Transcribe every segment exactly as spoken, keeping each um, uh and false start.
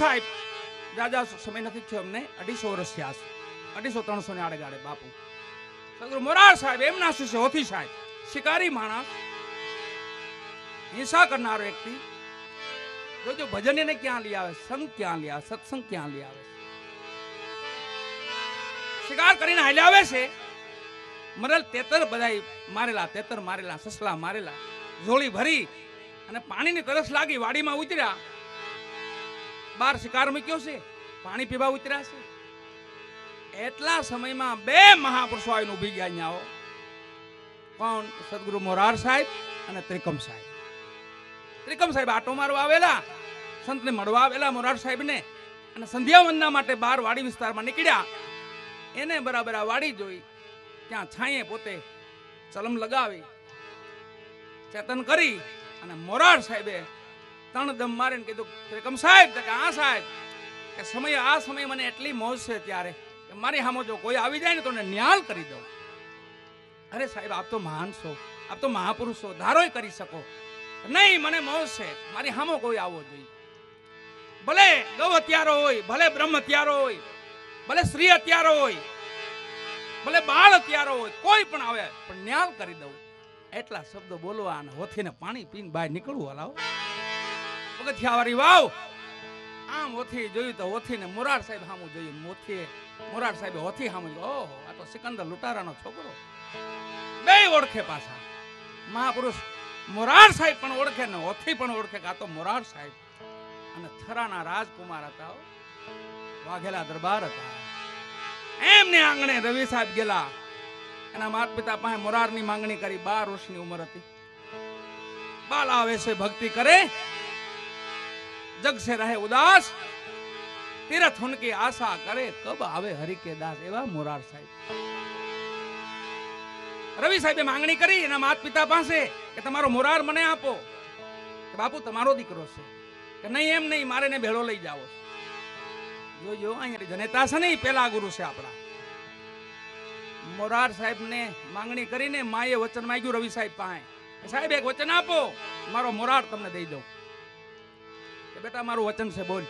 સાહેબ દાદા સમય નથી થયો અમને અઢીસો વર્ષ થયા છે અઢીસો ત્રણસો ને આડે ગાડે બાપુ સદગુરુ મોરાર સાહેબ એમના શિષ્ય હોથી સાહેબ શિકારી માણસ હિંસા કરનાર વ્યક્તિ જોજો ભજન એને ક્યાં લઈ આવે સંગ ક્યાં લઈ આવે સત્સંગ ક્યાં લઈ આવે શિકાર કરીને હાલે આવે છે મરલ તેતર બધાય મારેલા તેતર મારેલા સસલા મારેલા ઝોળી ભરી અને પાણીની તરસ લાગી વાડીમાં ઉતર્યા બાર શિકાર મૂક્યો છે પાણી પીવા ઉતર્યા છે એટલા સમયમાં બે મહાપુરુષો આવીને ઊભી ગયા ન્યાઓ કોણ સદગુરુ મોરાર સાહેબ અને ત્રિકમ સાહેબ ત્રિકમ સાહેબ આટો મારવા આવેલા સંતને મળવા આવેલા મોરાર સાહેબને અને સંધ્યા વંદના માટે બાર વાડી વિસ્તારમાં નીકળ્યા એને બરાબર આ વાડી જોઈ ત્યાં છાંયે પોતે ચલમ લગાવી ચેતન કરી અને મોરાર સાહેબે ત્રણ દમ મારીને કીધું ત્રિકમ સાહેબ કે આ સાહેબ કે સમય આ સમય મને એટલી મોજ છે ત્યારે કે મારી સામે જો કોઈ આવી જાય ને તો ન્યાલ કરી દઉં અરે સાહેબ આપ તો મહાન છો આપ તો મહાપુરુષ છો ધારોય કરી શકો નહીં મને મોજ છે મારી સામે કોઈ આવવો જોઈએ ભલે ગૌ હત્યારો હોય ભલે બ્રહ્મ હત્યારો હોય ભલે સ્ત્રી હત્યારો હોય ભલે બાળ હત્યારો હોય કોઈ પણ આવે પણ ન્યાલ કરી દઉં એટલા શબ્દો બોલવા અને હોથીને પાણી પીને બહાર નીકળવું હલાવો પગથિયાવાળી વાવ આમ હોથી જોયું તો હોથીને મોરાર સાહેબ સામું જોયું મોથીએ મોરાર સાહેબે હોથી સામું ઓહો આ તો સિકંદર લૂંટારાનો છોકરો બેય ઓળખે પાછા મહાપુરુષ મોરાર સાહેબ પણ ઓળખે ને હોથી પણ ઓળખે કે આ તો મોરાર સાહેબ અને થરાના રાજકુમાર હતા વાઘેલા દરબાર હતા એમને આંગણે રવિ સાહેબ ગયેલા એના માતા પિતા પાસે મોરારની માંગણી કરી બાર વર્ષની ઉંમર હતી બાલ આવે છે ભક્તિ કરે जग से रहे उदास तीर्थ उनकी आशा करे कब आवे हरि के दास एवा मोरार साहेब रवि साहेबे मांगणी करी एना माता पिता पासे के तमारो मोरार मने आपो के बापू तमारो दीकरो छे के नहीं एम नहीं मारे ने भेळो लई जावो जो जो अहीं जनेता छे ने पहला गुरु छे आपड़ा मोरार साहेब ने मांगणी करीने माए वचन मांग्यु रवि साहेब पाहे साहेब एक वचन आपो मारो मोरार तमने दई दऊं बेटा मारू वचन से बोल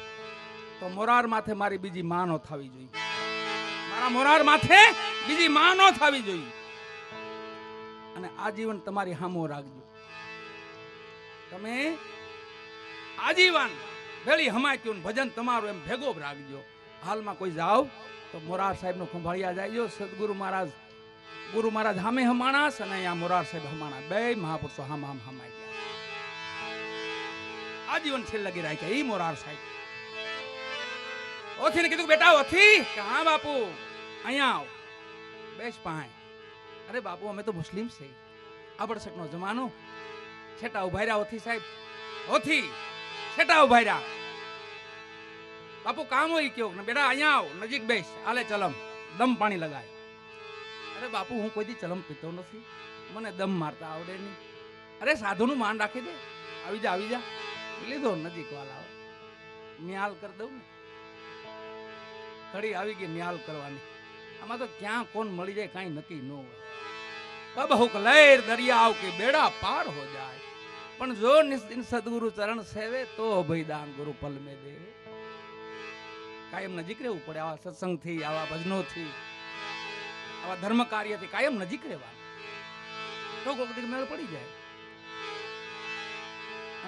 तो मोरार माथे मारी बीजी मानो थावी जोई मारा मोरार माथे बीजी मानो थावी जोई अने आजीवन तमारी हामो राखजो तमे आजीवन भेली हमाक्यून भजन तमारो एम भेगो राखजो हाल में कोई जाओ तो मोरार साहेब नो खंभाळिया जाइजो सदगुरु महाराज गुरु महाराज हामे हमाणा से अने आ मोरार साहेब हमाणा बे महापुरुषो हाम हाम हमाई गया आजीवन से लगी रही क्या मोरार साहब ओथी ने कीधु बेटा ओथी हाँ बापू अहीं आओ बेस पाए अरे बापू हमें तो मुस्लिम से आबड़ सकनो जमानो छेटा उभारा ओथी साहब ओथी छेटा उभारा बापू काम हो क्यों ना बेटा अहीं आओ नजीक बेस आले चलम दम पानी लगाए अरे बापू हूँ कोई दी चलम पीतो नथी मने दम मारता आवडे नहीं अरे साधुनु मान राखी दे आवी जा आवी जा લીધો નજીક વાળા ન્યાલ કરી દઉં ને ઘડી આવી ગઈ ન્યાલ કરવાની આમાં તો ક્યાં કોણ મળી જાય કઈ નક્કી ન હોય કબ હુક લહેર દરિયા આવ કે બેડા પાર હો જાય પણ જો નિસ્તિન સદગુરુ ચરણ સેવે તો અભયદાન ગુરુ પલમે દે કાયમ નજીક રહેવું પડે આવા સત્સંગથી આવા ભજનોથી આવા ધર્મ કાર્યથી કાયમ નજીક રહેવાનું તો કોક દી મેળ પડી જાય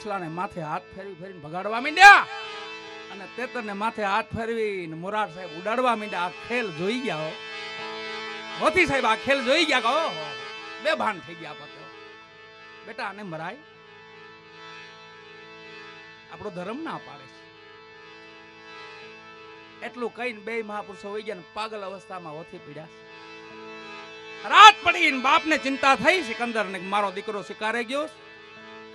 સસલાને માથે હાથ ફેરવી ફેરવીને ભગાડવા માંડ્યા અને તેતરને માથે હાથ ફેરવીને મોરાર સાહેબ ઉડાડવા માંડ્યા આ ખેલ જોઈ ગયા હો હોતી સાહેબ આ ખેલ જોઈ ગયા કહો બે ભાન થઈ ગયા પતો બેટા આને મરાય આપણો ધર્મ ના પાડે છે એટલું કહીને બે મહાપુરુષો હોય ગયા ને પાગલ અવસ્થામાં હોથી પીડ્યા રાત પડીને બાપને ચિંતા થઈ સિકંદરને મારો દીકરો શિકારે ગયો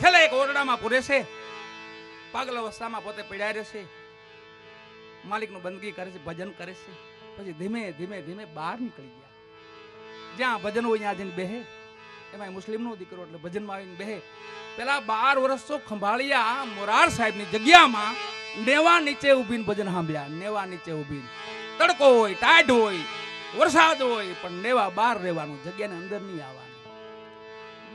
છેલે એક ઓરડામાં પૂરે છે પાગલ અવસ્થામાં પોતે પડાય રહે છે માલિકનો બંદગી કરે છે ભજન કરે છે પછી ધીમે ધીમે ધીમે બહાર નીકળી ગયા જ્યાં ભજન હોય ત્યાં જઈને બેહે એમાં મુસ્લિમનો દીકરો એટલે ભજનમાં આવીને બેહે પેલા બાર વર્ષનો ખંભાળિયા મોરાર સાહેબની જગ્યામાં નેવા નીચે ઊભીને ભજન સાંભળ્યા નેવા નીચે ઊભીને તડકો હોય ટાઢ હોય વરસાદ હોય પણ નેવા બહાર રહેવાનું જગ્યાને અંદર નહીં આવવાનું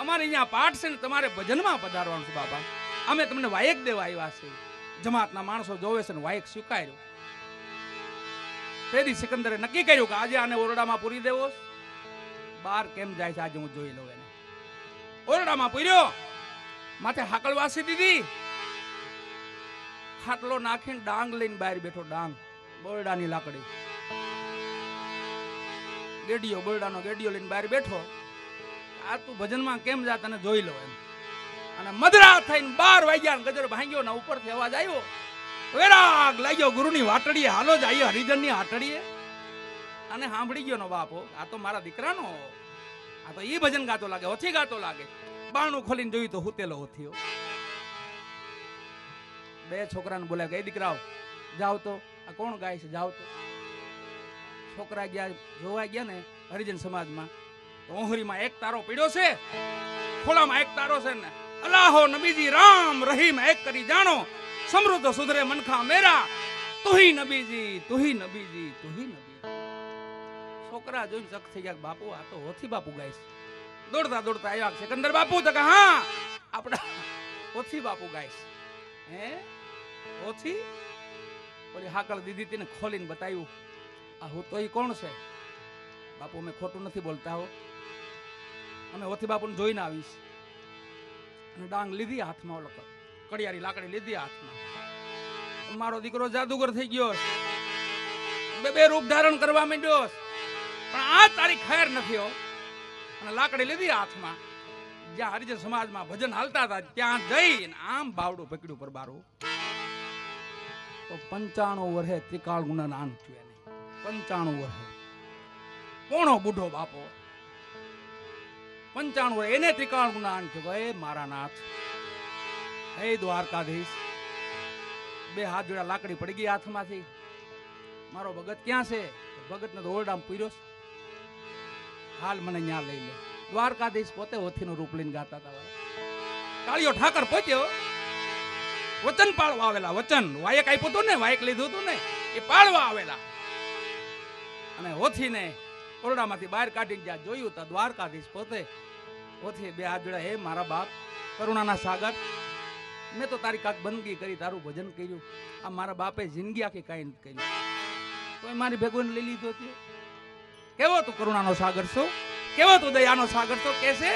અમારે અહીંયા પાઠ છે ને તમારે ભજનમાં પધારવાનું છે બાપા અમે તમને વાયક દેવા આવ્યા છે જમાતના માણસો જોવે છે ને વાયક સ્વીકાર્યો તેદી સિકંદરે નક્કી કર્યું કે આજે આને ઓરડામાં પૂરી દેવો બાર કેમ જાય છે આજે હું જોઈ લઉં એને ઓરડામાં પૂર્યો માથે હાકળ વાસી દીધી ખાટલો નાખીને ડાંગ લઈને બહાર બેઠો ડાંગ બોરડાની લાકડી ગેડિયો બોરડાનો ગેડિયો લઈને બહાર બેઠો આ તું ભજનમાં કેમ જા તને જોઈ લો એમ અને મધરાત થઈને બાર વાગ્યા ગજર ભાંગ્યો ને ઉપરથી અવાજ આવ્યો વેરાગ લાગ્યો ગુરુની વાટડીએ હાલો જ આવ્યો હરિજનની હાટડીએ અને સાંભળી ગયો નો બાપો આ તો મારા દીકરાનો આ તો એ ભજન ગાતો લાગે ઓછી ગાતો લાગે બાણું ખોલીને જોયું તો હુતેલો ઓથીયો બે છોકરાને બોલાય કે એ દીકરાઓ જાવ તો આ કોણ ગાય છે જાવ તો છોકરા ગયા જોવા ગયા ને હરિજન સમાજમાં ઓહરીમાં એક તારો પડ્યો છે ખોળામાં એક તારો છે ને અલ્લાહો નબીજી રામ રહીમ એક કરી જાણો સમૃદ્ધ સુધરે મનખા મેરા તુહી નબીજી તુહી નબીજી તુહી નબી છોકરા જોઈને ચક થઈ ગયા બાપુ આ તો હોથી બાપુ ગાય છે દોડતા દોડતા આવ્યા સિકંદર બાપુ તો કે હા આપડા હોથી બાપુ ગાય છે હે હોથી ઓલી હાકળ દીધી તેને ખોલીને બતાવ્યું આ હું તો એ કોણ છે બાપુ અમે ખોટું નથી બોલતા હો અમે ઓથી બાપુને જોઈને આવીશ અને ડાંગ લીધી હાથમાં ઓલો કડિયારી લાકડી લીધી હાથમાં મારો દીકરો જાદુગર થઈ ગયો બે બે રૂપ ધારણ કરવા માંડ્યો પણ આ તારી ખેર નથી હો અને લાકડી લીધી હાથમાં જ્યાં હરિજન સમાજમાં ભજન હાલતા હતા ત્યાં જઈને આમ બાવડું પકડ્યું પર બારું તો પંચાણું વર્ષે ત્રિકાળ ગુના નાન થયું પંચાણું વર્ષે કોણો બુઢો બાપો પંચાણું વર્ષ એને ત્રિકાળ જ્ઞાન થયું કે મારા નાથ હે દ્વારકાધીશ બે હાથ જોડા લાકડી પડી ગઈ હાથમાંથી મારો ભગત ક્યાં છે ભગતને તો ઓરડામાં પૂર્યો હાલ મને ન્યા લઈ લે દ્વારકાધીશ પોતે હોથીનું રૂપ લઈને ગાતા હતા કાળિયો ઠાકર પહોંચ્યો વચન પાળવા આવેલા વચન વાયક આપ્યું હતું ને વાયક લીધું હતું ને એ પાળવા આવેલા અને હોથીને ઓરડામાંથી બહાર કાઢીને જ્યાં જોયું ત્યાં દ્વારકાધીશ પોતે હોથી બે હાથ જોડ્યા હે મારા બાપ કરુણાના સાગર મેં તો તારી કાંક બંદગી કરી તારું ભજન કર્યું આ મારા બાપે જિંદગી આખી કાંઈ નથી કર્યું તો એ મારી ભેગોને લઈ લીધો છે કેવો તું કરુણાનો સાગર છો કેવો તું દયાનો સાગર છો કે છે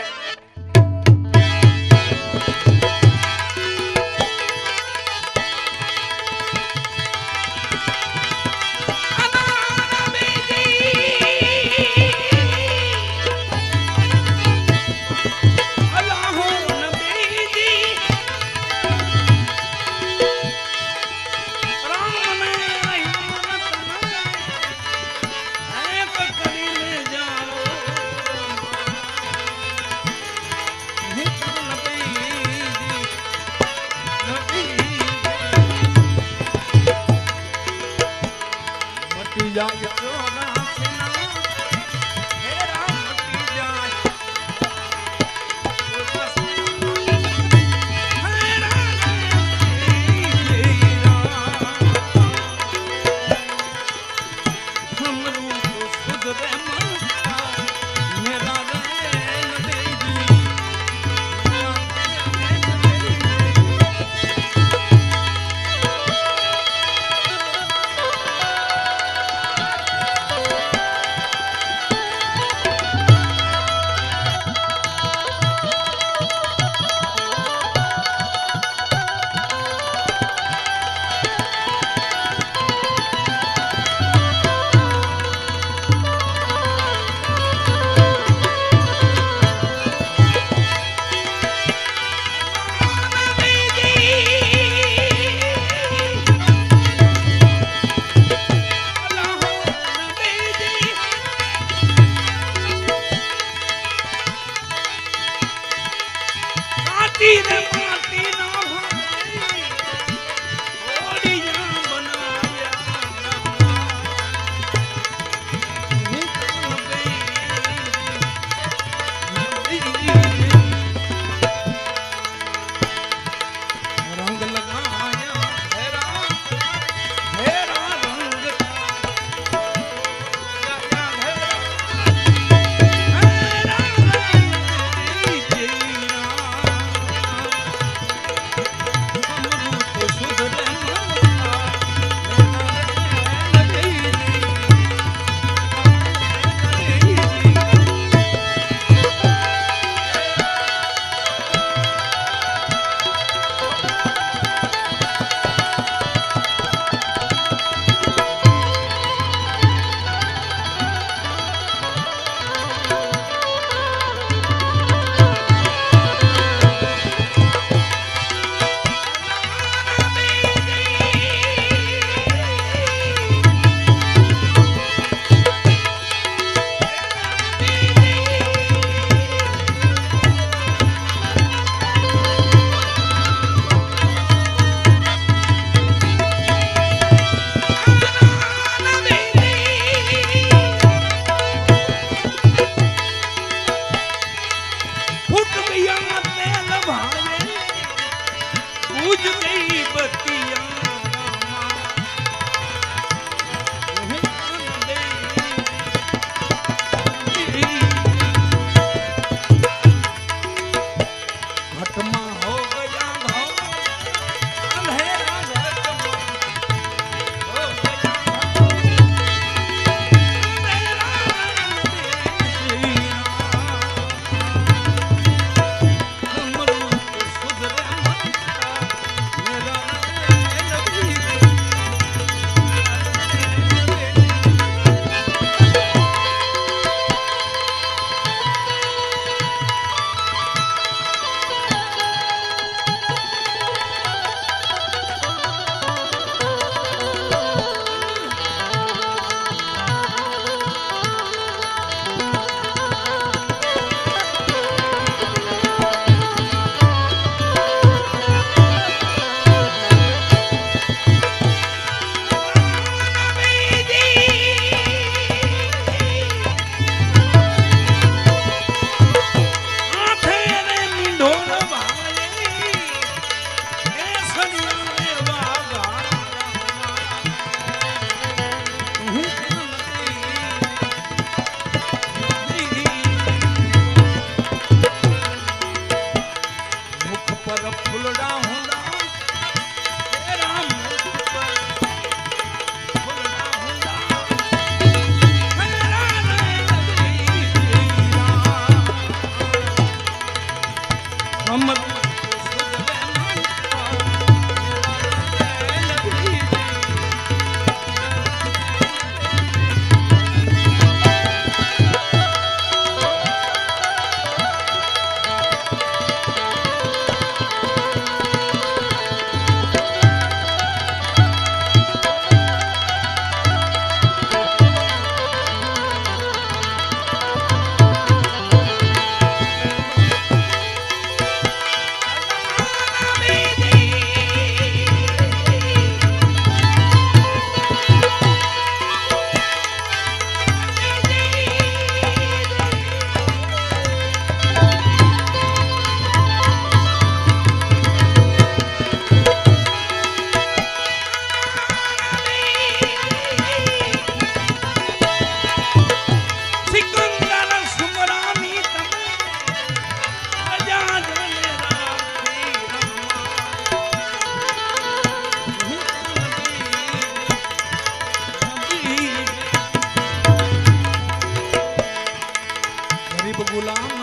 غلام